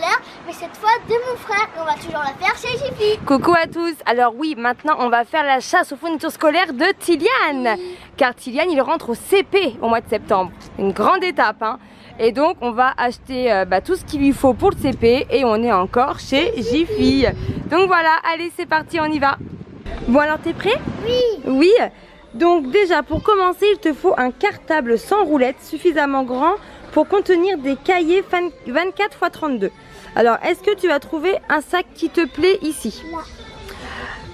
l'air, mais cette fois de mon frère. Et on va toujours la faire chez Gifi. Coucou à tous. Alors oui, maintenant on va faire la chasse aux fournitures scolaires de Tiliane. Oui. Car Tiliane, il rentre au CP au mois de septembre. Une grande étape, hein. Et donc on va acheter tout ce qu'il lui faut pour le CP. Et on est encore chez Gifi. Donc voilà, allez c'est parti, on y va. Bon alors t'es prêt? Oui. Oui. Donc déjà pour commencer, il te faut un cartable sans roulette suffisamment grand pour contenir des cahiers 24 x 32. Alors est-ce que tu vas trouver un sac qui te plaît ici?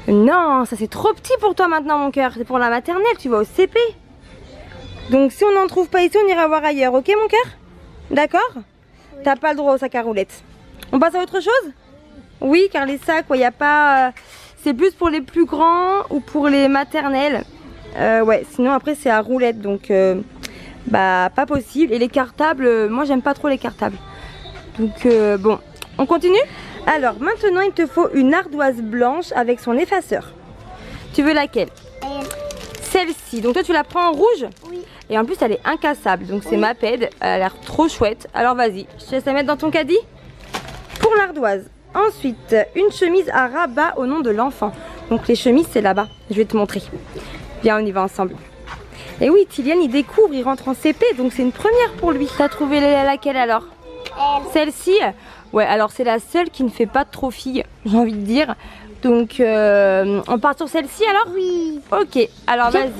Non, ça c'est trop petit pour toi maintenant mon cœur, c'est pour la maternelle, tu vas au CP. Donc si on n'en trouve pas ici, on ira voir ailleurs, ok mon cœur? D'accord? Oui. T'as pas le droit au sac à roulette. On passe à autre chose? Oui, car les sacs, il n'y a pas... c'est plus pour les plus grands ou pour les maternelles. Ouais, sinon après c'est à roulette, donc pas possible. Et les cartables, moi j'aime pas trop les cartables. Donc bon, on continue? Alors maintenant il te faut une ardoise blanche avec son effaceur. Tu veux laquelle? Celle-ci. Donc toi tu la prends en rouge? Oui. Et en plus elle est incassable, donc c'est Maped, elle a l'air trop chouette. Alors vas-y, je te laisse la mettre dans ton caddie pour l'ardoise. Ensuite, une chemise à rabat au nom de l'enfant. Donc les chemises c'est là-bas, je vais te montrer. Viens, on y va ensemble. Et oui, Tiliane, il découvre, il rentre en CP, donc c'est une première pour lui. T'as trouvé laquelle alors? Celle-ci? Ouais, alors c'est la seule qui ne fait pas trop fille, j'ai envie de dire. Donc, on part sur celle-ci alors? Oui. Ok, alors vas-y.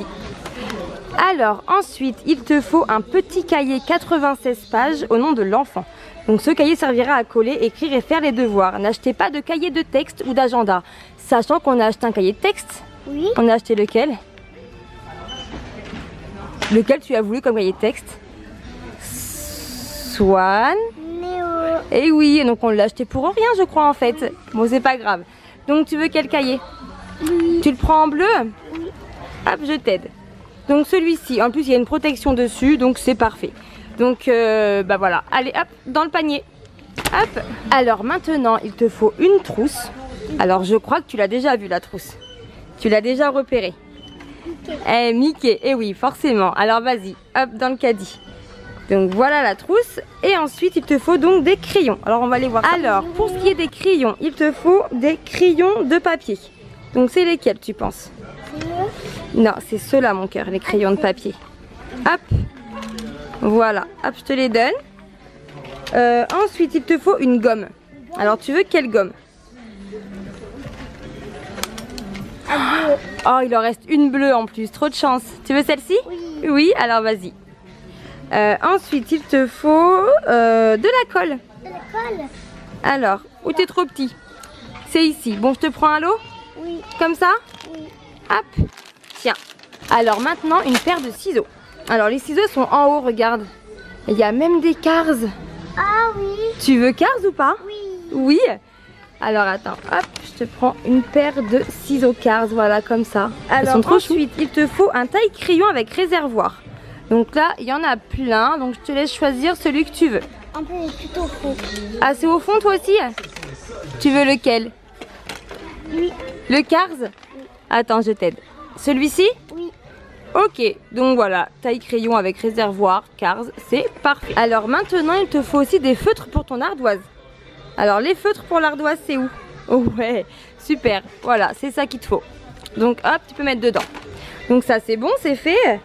Alors, ensuite, il te faut un petit cahier 96 pages au nom de l'enfant. Donc ce cahier servira à coller, écrire et faire les devoirs. N'achetez pas de cahier de texte ou d'agenda. Sachant qu'on a acheté un cahier de texte. Oui. On a acheté lequel? Lequel tu as voulu comme cahier de texte? Swan? Neo. Et oui, donc on l'a acheté pour rien je crois en fait. Oui. Bon c'est pas grave. Donc tu veux quel cahier? Oui. Tu le prends en bleu? Oui. Hop, je t'aide. Donc celui-ci, en plus il y a une protection dessus, donc c'est parfait. Donc voilà, allez hop, dans le panier. Hop. Alors maintenant il te faut une trousse. Alors je crois que tu l'as déjà vu la trousse. Tu l'as déjà repérée. Eh Mickey, eh oui forcément. Alors vas-y, hop dans le caddie. Donc voilà la trousse. Et ensuite il te faut donc des crayons. Alors on va aller voir ça. Alors pour ce qui est des crayons, il te faut des crayons de papier. Donc c'est lesquels tu penses? Non, c'est ceux-là mon cœur, les crayons de papier. Hop. Voilà, hop je te les donne. Ensuite il te faut une gomme. Alors tu veux quelle gomme? Oh, il en reste une bleue en plus, trop de chance. Tu veux celle-ci? Oui. Oui, alors vas-y. Ensuite, il te faut de la colle. De la colle? Alors, où t'es trop petit? C'est ici. Bon, je te prends un lot? Oui. Comme ça? Oui. Hop, tiens. Alors maintenant, une paire de ciseaux. Alors, les ciseaux sont en haut, regarde. Il y a même des Cars. Ah oui. Tu veux Cars ou pas? Oui. Oui. Alors attends, hop, je te prends une paire de ciseaux Cars, voilà comme ça. Alors ensuite, il te faut un taille-crayon avec réservoir. Donc là, il y en a plein, donc je te laisse choisir celui que tu veux. Un peu plutôt au fond. Ah, c'est au fond toi aussi? Tu veux lequel? Oui. Le Cars? Oui. Attends, je t'aide. Celui-ci? Oui. Ok, donc voilà, taille-crayon avec réservoir, Cars, c'est parfait. Alors maintenant, il te faut aussi des feutres pour ton ardoise. Alors les feutres pour l'ardoise c'est où? Oh ouais, super, voilà c'est ça qu'il te faut. Donc hop, tu peux mettre dedans. Donc ça c'est bon, c'est fait.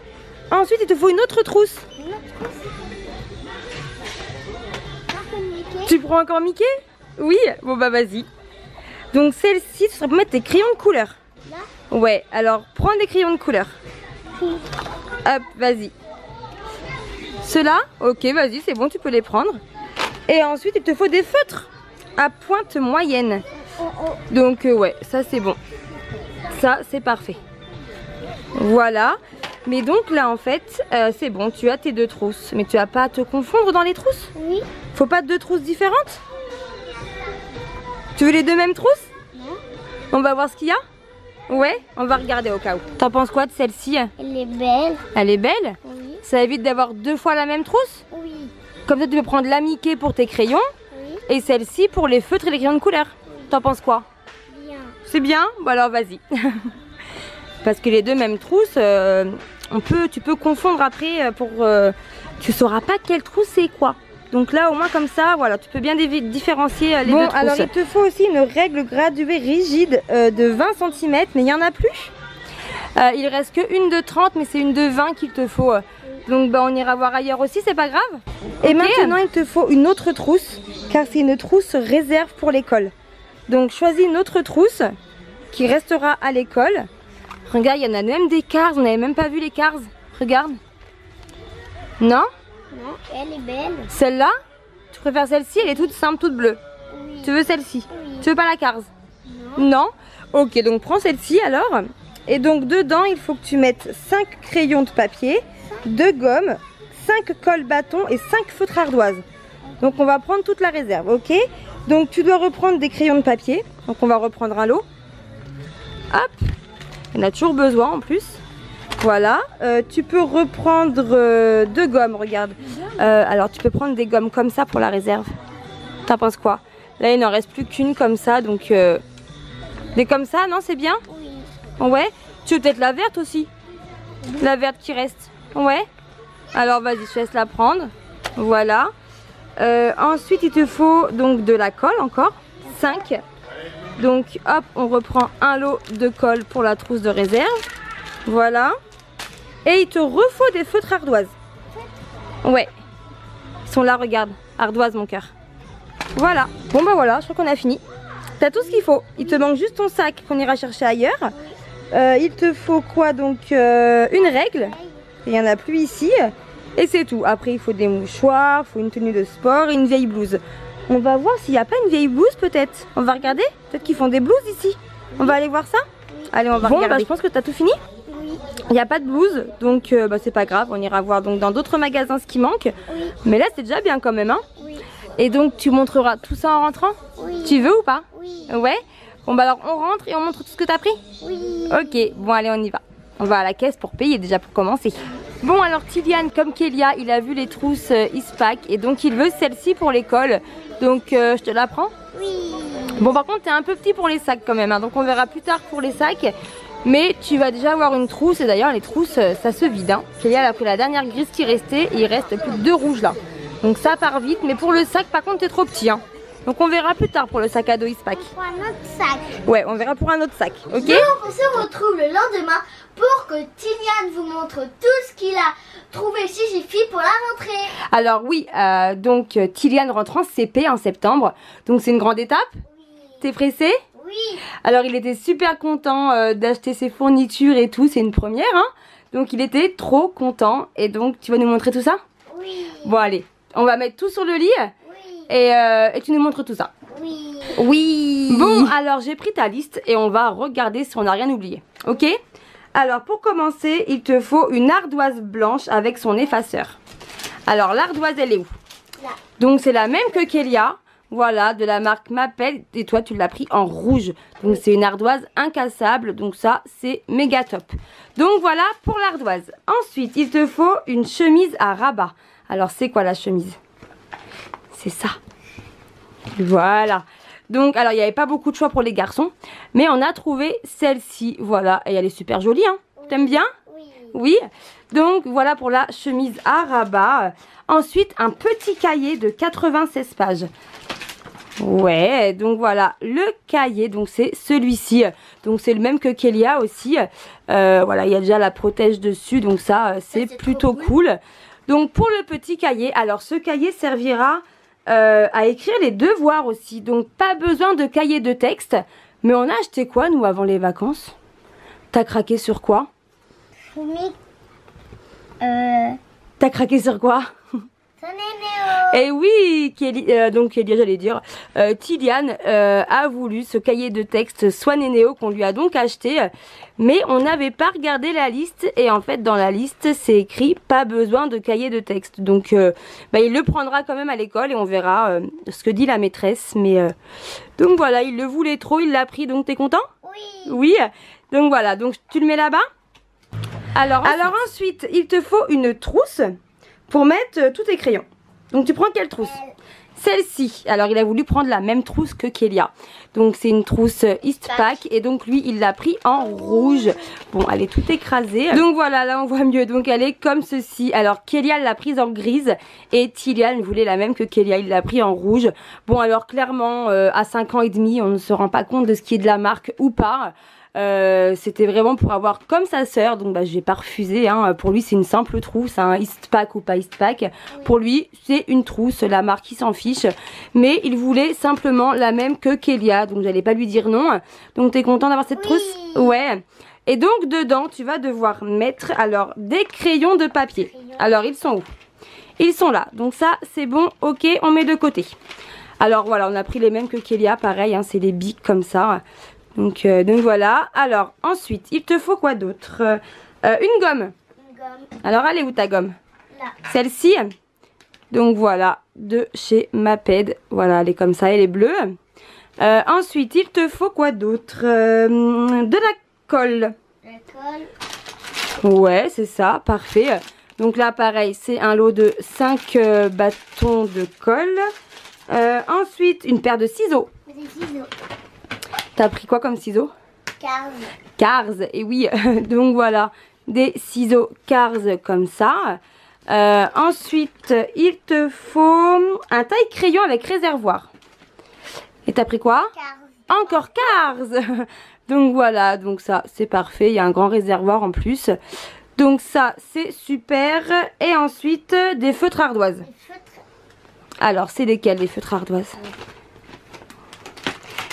Ensuite il te faut une autre trousse. Une autre trousse. Tu prends encore Mickey? Oui, bon bah vas-y. Donc celle-ci, ce serait pour mettre des crayons de couleur. Là? Ouais, alors prends des crayons de couleur. Oui. Hop, vas-y. Ceux-là? Ok, vas-y, c'est bon, tu peux les prendre. Et ensuite il te faut des feutres à pointe moyenne. Donc ouais, ça c'est bon. Ça c'est parfait. Voilà. Mais donc là en fait, c'est bon, tu as tes deux trousses. Mais tu n'as pas à te confondre dans les trousses? Oui. Faut pas deux trousses différentes? Tu veux les deux mêmes trousses? Non. On va voir ce qu'il y a? Ouais, on va regarder au cas où. T'en penses quoi de celle-ci? Elle est belle. Elle est belle? Oui. Ça évite d'avoir deux fois la même trousse? Oui. Comme ça tu peux prendre la Mickey pour tes crayons. Et celle-ci pour les feutres et les crayons de couleur. Oui. T'en penses quoi? Bien. C'est bien? Bon alors vas-y. Parce que les deux mêmes trousses, tu peux confondre après. Tu sauras pas quelle trousse c'est quoi. Donc là au moins comme ça, voilà, tu peux bien différencier les deux trousses. Bon, alors il te faut aussi une règle graduée rigide de 20 cm, mais il n'y en a plus. Il reste que une de 30, mais c'est une de 20 qu'il te faut. Donc bah, on ira voir ailleurs aussi, c'est pas grave. Okay. Et maintenant il te faut une autre trousse, car c'est une trousse réserve pour l'école. Donc choisis une autre trousse qui restera à l'école. Regarde, il y en a même des Cars, on n'avait même pas vu les Cars. Regarde. Non? Non, elle est belle. Celle-là? Tu préfères celle-ci? Elle est toute simple, toute bleue. Oui. Tu veux celle-ci? Oui. Tu veux pas la Cars? Non. Non? Ok, donc prends celle-ci alors. Et donc dedans, il faut que tu mettes 5 crayons de papier, 2 gommes, 5 colle bâtons et 5 feutres ardoises. Donc on va prendre toute la réserve, ok? Donc tu dois reprendre des crayons de papier. Donc on va reprendre un lot. Hop! On a toujours besoin en plus. Voilà, tu peux reprendre 2 gommes, regarde. Alors tu peux prendre des gommes comme ça pour la réserve. T'en penses quoi? Là il n'en reste plus qu'une comme ça, donc des comme ça, non, c'est bien? Oui. Ouais, tu veux peut-être la verte aussi? Oui. La verte qui reste, ouais. Alors vas-y, je te laisse la prendre, voilà. Ensuite il te faut donc de la colle encore, 5. Donc hop, on reprend un lot de colle pour la trousse de réserve. Voilà. Et il te refaut des feutres ardoises. Ouais. Ils sont là, regarde. Ardoise, mon cœur. Voilà. Bon, bah voilà, je crois qu'on a fini. T'as tout ce qu'il faut. Il te manque juste ton sac qu'on ira chercher ailleurs. Il te faut quoi donc? Une règle. Il n'y en a plus ici. Et c'est tout. Après, il faut des mouchoirs, il faut une tenue de sport et une vieille blouse. On va voir s'il n'y a pas une vieille blouse peut-être. On va regarder. Peut-être qu'ils font des blouses ici. On va aller voir ça. Allez, on va regarder. Bah, je pense que t'as tout fini. Il n'y a pas de blouse, donc bah, c'est pas grave, on ira voir donc dans d'autres magasins ce qui manque. Oui. Mais là c'est déjà bien quand même, hein. Oui. Et donc tu montreras tout ça en rentrant? Oui. Tu veux ou pas? Oui. Ouais. Bon bah alors on rentre et on montre tout ce que t'as pris? Oui. Ok, bon allez on y va. On va à la caisse pour payer déjà pour commencer. Bon alors Tiliane, comme Kélia, il a vu les trousses Eastpak et donc il veut celle-ci pour l'école. Donc je te la prends? Oui. Bon par contre t'es un peu petit pour les sacs quand même, hein, donc on verra plus tard pour les sacs. Mais tu vas déjà avoir une trousse, et d'ailleurs les trousses ça se vide, hein. Kélia a pris la dernière grise qui restait et il reste plus que 2 rouges là. Donc ça part vite, mais pour le sac par contre t'es trop petit, hein. Donc on verra plus tard pour le sac à dos Eastpak. Pour un autre sac. Ouais, on verra pour un autre sac, ok? Et on se retrouve le lendemain pour que Tiliane vous montre tout ce qu'il a trouvé chez Gifi pour la rentrée. Alors oui, donc Tiliane rentre en CP en septembre, donc c'est une grande étape. Oui. T'es pressée? Oui. Alors il était super content d'acheter ses fournitures et tout, c'est une première, hein. Donc il était trop content et donc tu vas nous montrer tout ça? Oui. Bon allez, on va mettre tout sur le lit. Oui. Et tu nous montres tout ça? Oui. Oui. Bon alors j'ai pris ta liste et on va regarder si on n'a rien oublié, ok? Alors pour commencer il te faut une ardoise blanche avec son effaceur. Alors l'ardoise elle est où? Là. Donc c'est la même que Kélia. Voilà, de la marque Maped, et toi tu l'as pris en rouge. Donc c'est une ardoise incassable, donc ça c'est méga top. Donc voilà pour l'ardoise. Ensuite il te faut une chemise à rabat. Alors c'est quoi la chemise? C'est ça. Voilà. Donc alors il n'y avait pas beaucoup de choix pour les garçons, mais on a trouvé celle-ci. Voilà, et elle est super jolie, hein. T'aimes bien? Oui, donc voilà pour la chemise à rabat. Ensuite un petit cahier de 96 pages. Ouais, donc voilà le cahier, donc c'est celui-ci. Donc c'est le même que Kélia aussi. Voilà, il y a déjà la protège dessus, donc ça c'est plutôt cool. Donc pour le petit cahier, alors ce cahier servira à écrire les devoirs aussi. Donc pas besoin de cahier de texte. Mais on a acheté quoi nous avant les vacances? T'as craqué sur quoi? T'as craqué sur quoi? Et oui, donc Kélia, j'allais dire, Tiliane a voulu ce cahier de texte Swan et Neo qu'on lui a donc acheté, mais on n'avait pas regardé la liste et en fait dans la liste c'est écrit pas besoin de cahier de texte, donc bah, il le prendra quand même à l'école et on verra ce que dit la maîtresse, mais donc voilà, il le voulait trop, il l'a pris, donc t'es content? Oui. Oui, donc voilà, donc tu le mets là-bas. Alors ensuite, il te faut une trousse pour mettre tous tes crayons. Donc tu prends quelle trousse? celle-ci. Alors il a voulu prendre la même trousse que Kélia. Donc c'est une trousse Eastpak et donc lui il l'a pris en rouge. Bon, elle est toute écrasée. Donc voilà, là on voit mieux. Donc elle est comme ceci. Alors Kélia l'a prise en grise et Tiliane voulait la même que Kélia. Il l'a pris en rouge. Bon alors clairement à 5 ans et demi on ne se rend pas compte de ce qui est de la marque ou pas. C'était vraiment pour avoir comme sa sœur, donc bah, j'ai pas refusé hein. Pour lui c'est une simple trousse hein, Eastpak ou pas Eastpak, oui. Pour lui c'est une trousse, la marque il s'en fiche, mais il voulait simplement la même que Kélia, donc j'allais pas lui dire non. Donc t'es content d'avoir cette oui. trousse? Ouais. Et donc dedans tu vas devoir mettre alors des crayons de papier. Crayons. Alors ils sont où? Ils sont là, donc ça c'est bon, ok, on met de côté. Alors voilà, on a pris les mêmes que Kélia, pareil hein, c'est des Bic comme ça. Donc voilà, alors ensuite il te faut quoi d'autre? Une gomme. Une gomme. Alors elle est où ta gomme? Là. Celle-ci. Donc voilà, de chez Maped. Voilà, elle est comme ça, elle est bleue. Ensuite il te faut quoi d'autre? De la colle. La colle. Ouais, c'est ça, parfait. Donc là pareil, c'est un lot de 5 bâtons de colle. Ensuite une paire de ciseaux. Des ciseaux. T'as pris quoi comme ciseaux? Cars. Cars, et oui, donc voilà, des ciseaux Cars comme ça. Ensuite, il te faut un taille-crayon avec réservoir. Et t'as pris quoi? Cars. Encore Cars. Donc voilà, donc ça c'est parfait, il y a un grand réservoir en plus. Donc ça c'est super. Et ensuite, des feutres ardoises. Des feutres. Alors, c'est lesquels les feutres ardoises?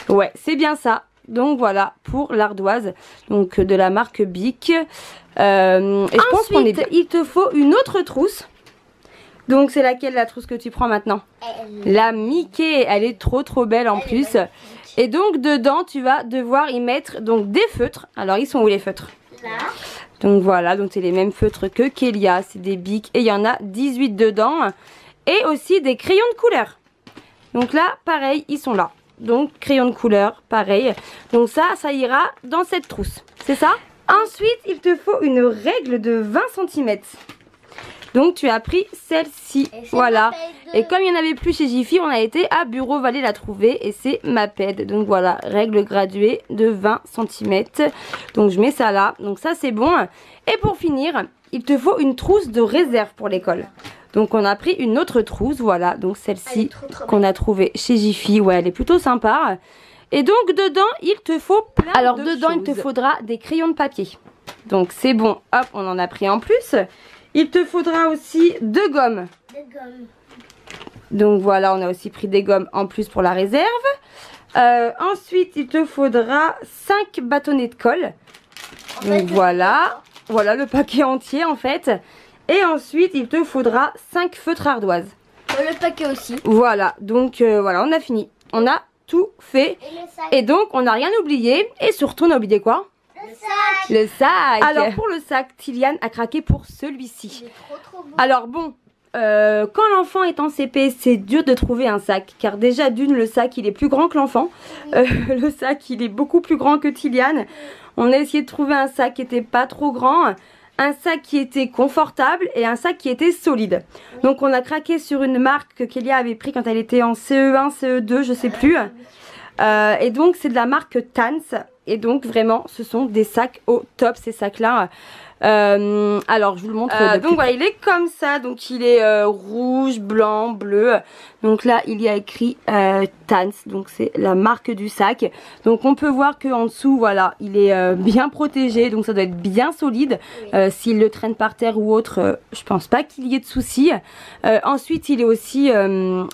Ouais, c'est bien ça. Donc voilà, pour l'ardoise, donc de la marque Bic. Et je pense qu'on est bien. Il te faut une autre trousse. Donc c'est laquelle la trousse que tu prends maintenant? La Mickey, elle est trop belle en plus. Et donc dedans, tu vas devoir y mettre donc des feutres. Alors ils sont où les feutres? Là. Donc voilà, donc c'est les mêmes feutres que Kélia, c'est des Bic et il y en a 18 dedans. Et aussi des crayons de couleur. Donc là, pareil, ils sont là. Donc crayon de couleur, pareil. Donc ça ira dans cette trousse, c'est ça? Ensuite, il te faut une règle de 20 cm. Donc tu as pris celle-ci, voilà. Et comme il n'y en avait plus chez Gifi, on a été à Bureau Vallée la trouver et c'est Maped. Donc voilà, règle graduée de 20 cm. Donc je mets ça là, donc ça c'est bon. Et pour finir, il te faut une trousse de réserve pour l'école. Donc on a pris une autre trousse, voilà, donc celle-ci qu'on a trouvée chez Gifi, ouais, elle est plutôt sympa. Et donc dedans, il te faut plein de choses. Alors dedans, il te faudra des crayons de papier. Donc c'est bon, hop, on en a pris en plus. Il te faudra aussi deux gommes. Deux gommes. Donc voilà, on a aussi pris des gommes en plus pour la réserve. Ensuite, il te faudra 5 bâtonnets de colle. Donc voilà, voilà le paquet entier en fait. Et ensuite, il te faudra 5 feutres ardoises. Le paquet aussi. Voilà, donc voilà, on a fini. On a tout fait. Et donc, on n'a rien oublié. Et surtout, on a oublié quoi? Le sac. Le sac. Alors, pour le sac, Tiliane a craqué pour celui-ci. Il est trop beau. Alors bon, quand l'enfant est en CP, c'est dur de trouver un sac. Car déjà, d'une, le sac, il est plus grand que l'enfant. Oui. Le sac, il est beaucoup plus grand que Tiliane. Oui. On a essayé de trouver un sac qui n'était pas trop grand. Un sac qui était confortable et un sac qui était solide. Donc on a craqué sur une marque que Kélia avait pris quand elle était en CE1, CE2, je sais plus. Et donc c'est de la marque Tann's. Et donc vraiment ce sont des sacs au top, ces sacs là. Alors je vous le montre. Donc voilà, il est comme ça. Donc il est rouge, blanc, bleu. Donc là il y a écrit Tann's. Donc c'est la marque du sac. Donc on peut voir qu'en dessous, voilà, il est bien protégé. Donc ça doit être bien solide. S'il le traîne par terre ou autre, je pense pas qu'il y ait de soucis. Ensuite il est aussi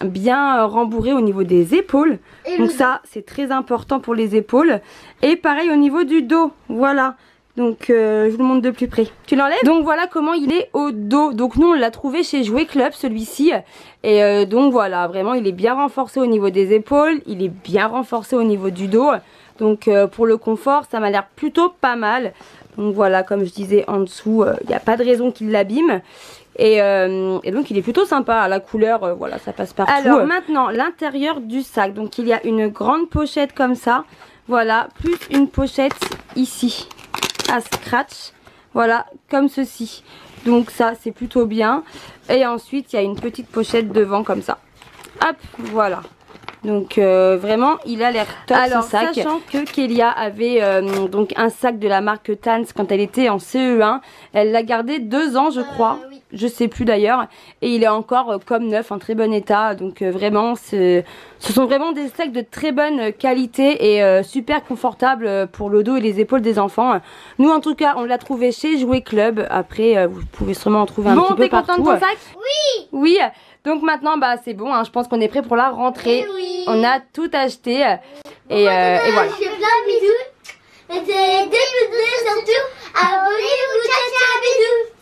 bien rembourré au niveau des épaules. Donc ça c'est très important pour les épaules. Et pareil au niveau du dos. Voilà. Donc je vous le montre de plus près. Tu l'enlèves? Donc voilà comment il est au dos. Donc nous on l'a trouvé chez Jouet Club celui-ci. Et donc voilà, vraiment il est bien renforcé au niveau des épaules. Il est bien renforcé au niveau du dos. Donc pour le confort ça m'a l'air plutôt pas mal. Donc voilà, comme je disais en dessous, il n'y a pas de raison qu'il l'abîme. Et donc il est plutôt sympa, la couleur, voilà, ça passe partout. Alors maintenant l'intérieur du sac. Donc il y a une grande pochette comme ça. Voilà, plus une pochette ici à scratch, voilà, comme ceci. Donc ça c'est plutôt bien. Et ensuite il y a une petite pochette devant comme ça. Hop, voilà. Donc vraiment il a l'air top ce sac. Alors sachant que Kélia avait donc un sac de la marque Tann's quand elle était en CE1. Elle l'a gardé 2 ans je crois, oui. Je sais plus d'ailleurs. Et il est encore comme neuf, en très bon état. Donc vraiment ce sont vraiment des sacs de très bonne qualité et super confortables pour le dos et les épaules des enfants. Nous en tout cas on l'a trouvé chez Jouet Club. Après vous pouvez sûrement en trouver un petit peu partout. Bon, t'es contente de ton sac? Oui. Oui. Donc maintenant, bah, c'est bon, hein, je pense qu'on est prêt pour la rentrée. Oui. On a tout acheté. Et voilà. Je fais plein de bisous. Et des bisous surtout. Abonnez-vous, ciao, ciao, bisous.